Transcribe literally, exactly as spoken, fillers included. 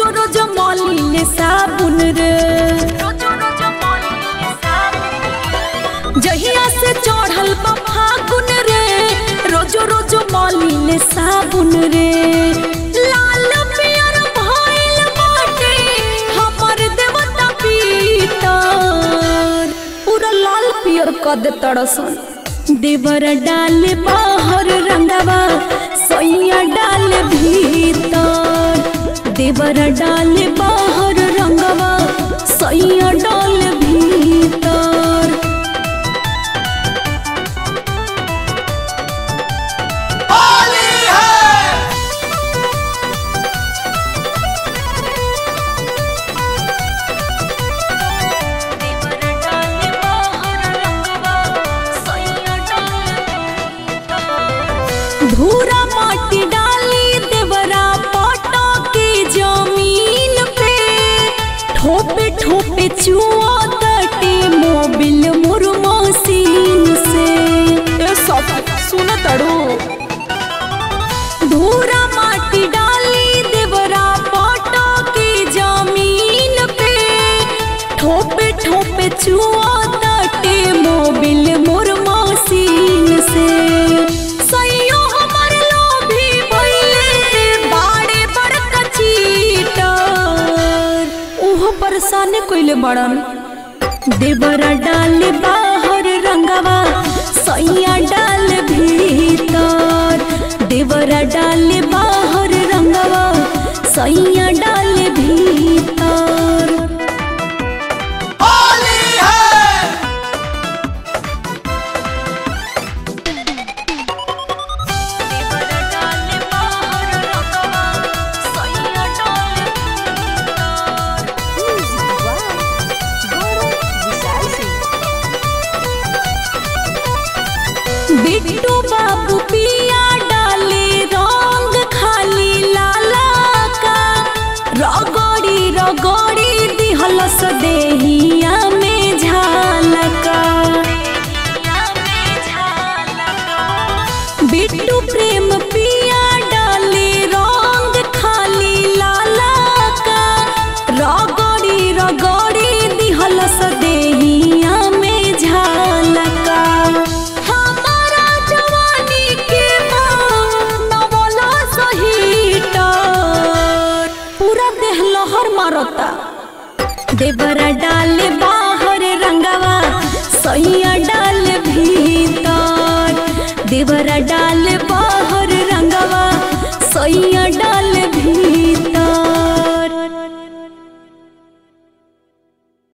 रोज रोज मलिन साबुन रे, रोज रोज मलिन साबुन जहिया से चढ़ल बा फागुन रे, रोज रोज मलिन साबुन रे। लाल पियर भइल बाटे हमर देवता भीतर, पूरा लाल पियर कद तड़सन देवर डाल बाहर रंगवा, सैया डाल भीतर देवर डाल बाहर रंगवा, सैया डाल भीतर। होली है देवर डाल बाहर रंगवा, सैया डाल भूरा माटी डाली देवरा पाटा के जमीन पे, ठोपे ठोपे चुआ तटे मोबिल मुरमसीन से। ए सब सुन तड़ो भूरा माटी डाली देवरा पाटा के जमीन पे, ठोपे ठोपे चुआ तटे मोबिल मुरमसीन से। सैयो हमर लोभी भइले बाड़े बड़का चीटर, उहो परेशान कइले बड़न देवर डाल बाहर रंगवा, सैया डाल भीतर देवर डाल बाहर रंगवा, सैया डाल भीतर। होली है देवर डाल बाहर रंगवा, सैया डाल भीतर। बिट्टू बाबू पिया डाले रंग खाली लाला का, रगड़ी रगड़ी दिहल सदेहिया में झालका। बिट्टू प्रेम पिया डाले रंग खाली लाला का, रगड़ी रगड़ी दिहल सदेहिया में झालका। हमारा जवानी के मांग नवला सहीटर, पूरा देह लहर मारता देवर डाले।